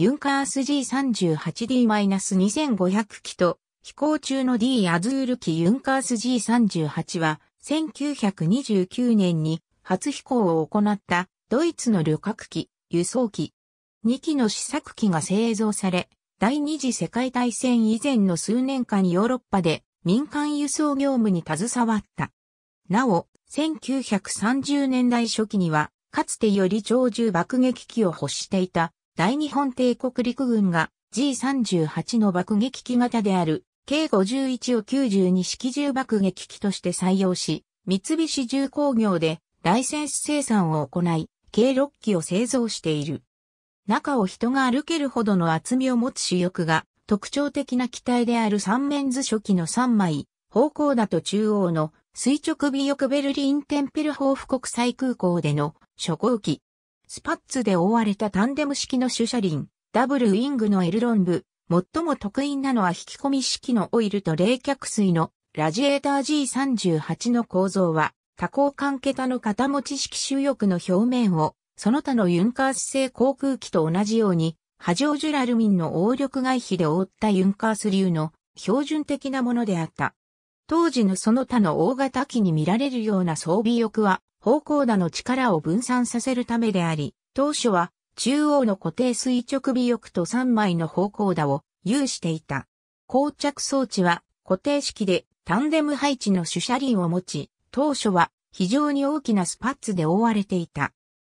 ユンカース G38D-2500 機と飛行中の D アズール機ユンカース G38 は1929年に初飛行を行ったドイツの旅客機、輸送機。2機の試作機が製造され、第二次世界大戦以前の数年間ヨーロッパで民間輸送業務に携わった。なお、1930年代初期には、かつてより長寿爆撃機を欲していた大日本帝国陸軍が G38 の爆撃機型である K51 を92式重爆撃機として採用し、三菱重工業でライセンス生産を行い、計6機を製造している。中を人が歩けるほどの厚みを持つ主翼が特徴的な機体である3面図書機の3枚、方向だと中央の垂直尾翼ベルリンテンペルホーフ国際空港での初号機。スパッツで覆われたタンデム式の主車輪、ダブルウィングのエルロン部、最も得意なのは引き込み式のオイルと冷却水のラジエーター G38 の構造は多項間桁の片持ち式主翼の表面をその他のユンカース製航空機と同じように、波状ジュラルミンの応力外皮で覆ったユンカース流の標準的なものであった。当時のその他の大型機に見られるような装備翼は、方向舵の力を分散させるためであり、当初は中央の固定垂直尾翼と3枚の方向舵を有していた。膠着装置は固定式でタンデム配置の主車輪を持ち、当初は非常に大きなスパッツで覆われていた。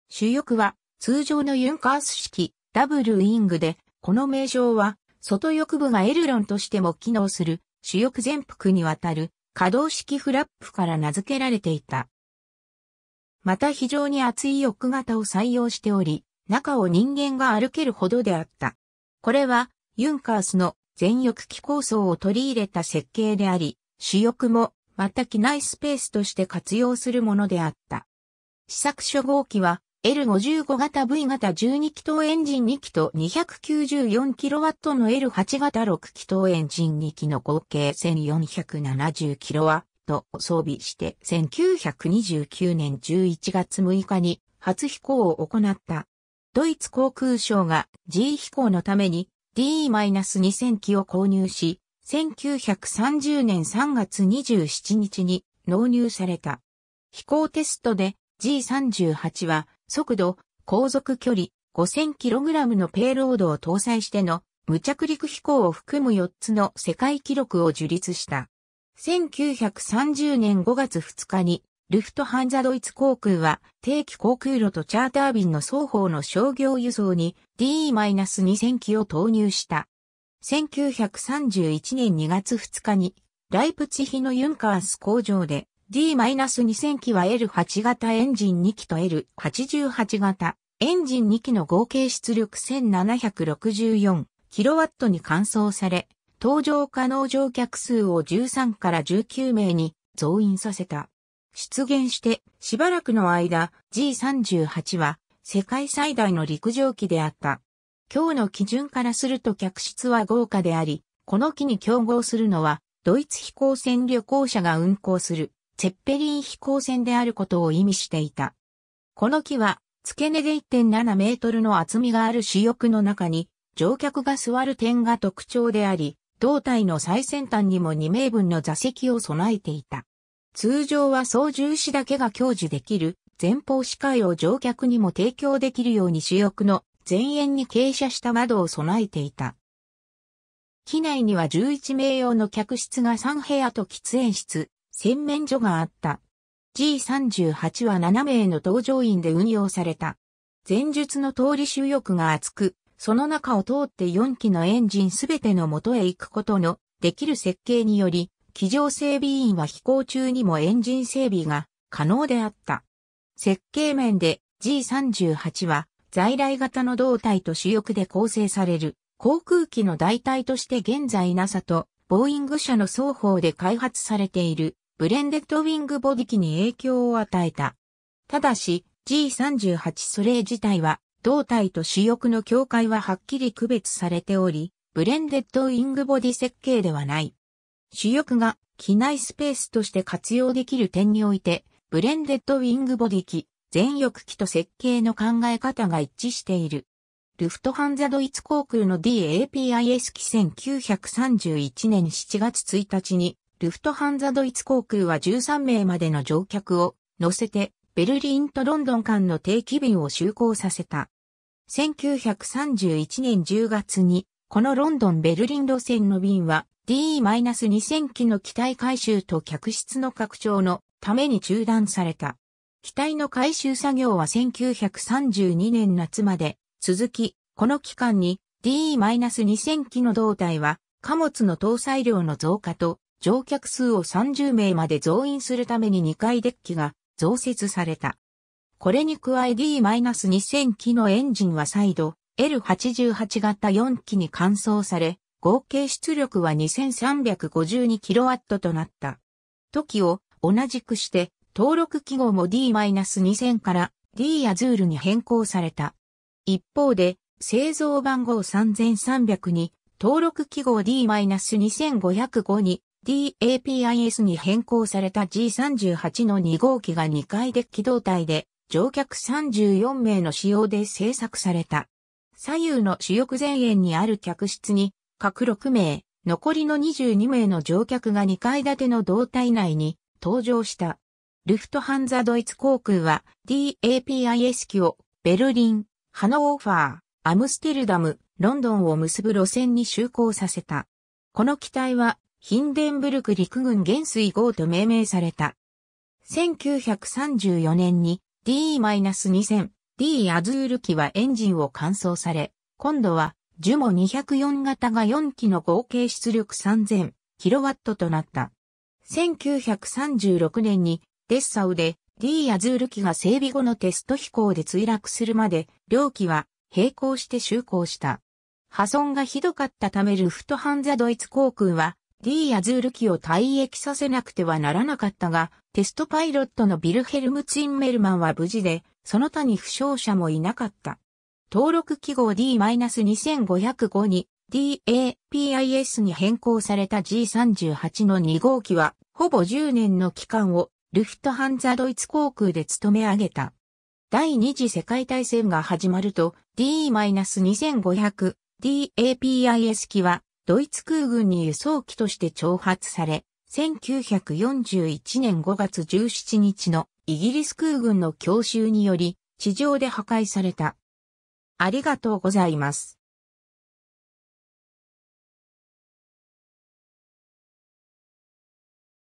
主翼は通常のユンカース式ダブルウィングで、この名称は外翼部がエルロンとしても機能する主翼全幅にわたる可動式フラップから名付けられていた。また非常に厚い翼型を採用しており、中を人間が歩けるほどであった。これはユンカースの全翼機構想を取り入れた設計であり、主翼もまた機内スペースとして活用するものであった。試作初号機はL55 型 V 型12気筒エンジン2機と 294kW の L8 型6気筒エンジン2機の合計 1470kW を装備して1929年11月6日に初飛行を行った。ドイツ航空省が G 飛行のために D-2000 機を購入し、1930年3月27日に納入された。飛行テストで G38 は速度、航続距離、5000kg のペイロードを搭載しての無着陸飛行を含む4つの世界記録を樹立した。1930年5月2日に、ルフトハンザドイツ航空は定期航空路とチャーター便の双方の商業輸送に D-2000 機を投入した。1931年2月2日に、ライプツィヒのユンカース工場で、D-2000 機は L8 型エンジン2機と L88 型エンジン2機の合計出力 1764kW に換装され、搭乗可能乗客数を13から19名に増員させた。出現してしばらくの間、G38 は世界最大の陸上機であった。今日の基準からすると客室は豪華であり、この機に競合するのは、ドイツ飛行船旅行者が運航する。ツェッペリン飛行船であることを意味していた。この機は、付け根で 1.7 メートルの厚みがある主翼の中に、乗客が座る点が特徴であり、胴体の最先端にも2名分の座席を備えていた。通常は操縦士だけが享受できる、前方視界を乗客にも提供できるように主翼の前縁に傾斜した窓を備えていた。機内には11名用の客室が3部屋と喫煙室。洗面所があった。G38 は7名の搭乗員で運用された。前述の通り主翼が厚く、その中を通って4機のエンジンすべての元へ行くことのできる設計により、機上整備員は飛行中にもエンジン整備が可能であった。設計面で G38 は在来型の胴体と主翼で構成される航空機の代替として現在 NASA とボーイング社の双方で開発されているブレンデッドウィングボディ機に影響を与えた。ただし G38 それ自体は胴体と主翼の境界ははっきり区別されており、ブレンデッドウィングボディ設計ではない。主翼が機内スペースとして活用できる点において、ブレンデッドウィングボディ機、全翼機と設計の考え方が一致している。ルフトハンザドイツ航空の D-APIS 機1931年7月1日に、ルフトハンザドイツ航空は13名までの乗客を乗せて、ベルリンとロンドン間の定期便を就航させた。1931年10月に、このロンドン・ベルリン路線の便は D-2000 機の機体回収と客室の拡張のために中断された。機体の回収作業は1932年夏まで続き、この期間に D-2000 機の胴体は貨物の搭載量の増加と乗客数を30名まで増員するために2階デッキが増設された。これに加え D-2000 機のエンジンは再度L88 型4機に換装され、合計出力は 2352kW となった。時を同じくして、登録記号も D-2000 から D アズールに変更された。一方で、製造番号3300に、登録記号 D-2505 に D-APIS に変更された G38 の2号機が2階デッキ胴体で、乗客34名の使用で製作された。左右の主翼前縁にある客室に、各6名、残りの22名の乗客が2階建ての胴体内に搭乗した。ルフトハンザドイツ航空は D-APIS 機をベルリン、ハノーファー、アムステルダム、ロンドンを結ぶ路線に就航させた。この機体はヒンデンブルク陸軍元帥号と命名された。1934年に D-2000、D アズール機はエンジンを換装され、今度は、ジュモ204型が4機の合計出力 3000kW となった。1936年に、デッサウで D アズール機が整備後のテスト飛行で墜落するまで、両機は並行して就航した。破損がひどかったためルフトハンザドイツ航空は、D アズール機を退役させなくてはならなかったが、テストパイロットのビルヘルム・ツィンメルマンは無事で、その他に負傷者もいなかった。登録記号 D-2505 に D-APIS に変更された G38 の2号機は、ほぼ10年の期間をルフトハンザドイツ航空で勤め上げた。第二次世界大戦が始まると D-2500、D-APIS 機はドイツ空軍に輸送機として徴発され、1941年5月17日のイギリス空軍の強襲により地上で破壊された。ありがとうございます。